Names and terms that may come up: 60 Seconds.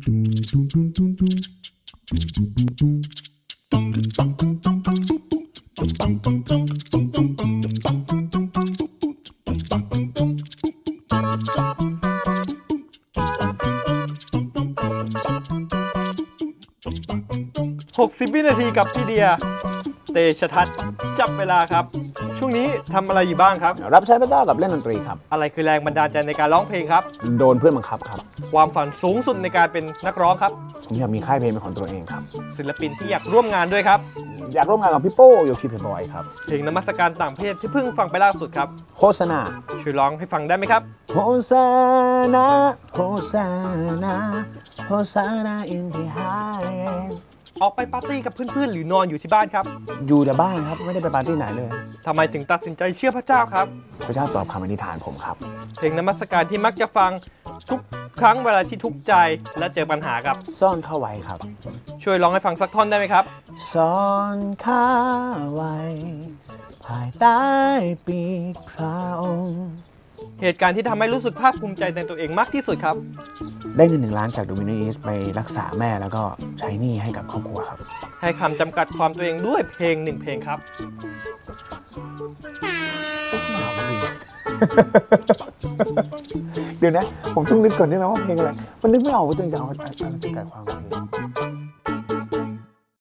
60 วินาทีกับพี่เดียเตชะทัศน์จับเวลาครับช่วงนี้ทำอะไรอยู่บ้างครับรับใช้พระเจ้ากับเล่นดนตรีครับอะไรคือแรงบันดาลใจในการร้องเพลงครับโดนเพื่อนบังคับครับความฝันสูงสุดในการเป็นนักร้องครับผมอยากมีค่ายเพลงเป็นของตัวเองครับศิลปินที่อยากร่วมงานด้วยครับอยากร่วมงานกับพี่โป้โยคีเพย์บอยครับเพลงนมัสการต่างประเทศที่เพิ่งฟังไปล่าสุดครับโฆษณาช่วยร้องให้ฟังได้ไหมครับโฆษณาโฆษณาโฆษณาอินทิไฮออกไปปาร์ตี้กับเพื่อนๆหรือนอนอยู่ที่บ้านครับอยู่แต่บ้านครับไม่ได้ไปปาร์ตี้ไหนเลยทำไมถึงตัดสินใจเชื่อพระเจ้าครับพระเจ้าตอบคำอธิษฐานผมครับเพลงนมัสการที่มักจะฟังทุกครั้งเวลาที่ทุกข์ใจและเจอปัญหาครับซ่อนเข้าไว้ครับช่วยร้องให้ฟังสักท่อนได้ไหมครับซ่อนเข้าไว้ภายใต้ปีกพระองค์เหตุการณ์ที่ทำให้รู้สึกภาคภูมิใจในตัวเองมากที่สุดครับได้เงิน1 ล้านจากดูมินิเอสไปรักษาแม่แล้วก็ใช้หนี้ให้กับครอบครัวครับให้คำจำกัดความตัวเองด้วยเพลง1 เพลงครับเดี๋ยวนะผมต้องนึกก่อนได้ไหมว่าเพลงอะไรมันนึกไม่ออกว่าตัวเองจะเอาจำกัดความตัวเอง